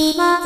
今